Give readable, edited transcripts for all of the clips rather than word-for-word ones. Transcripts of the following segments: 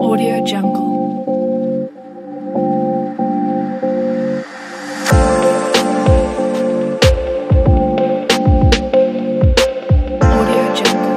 Audio Jungle. Audio Jungle.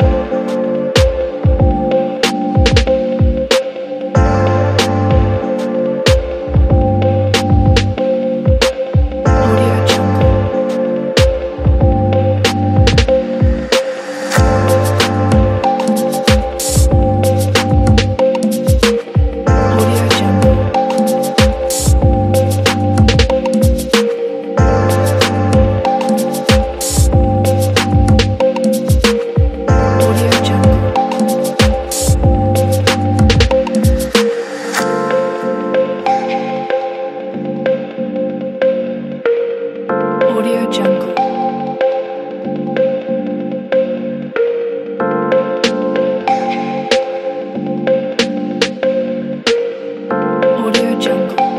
Audio Jungle.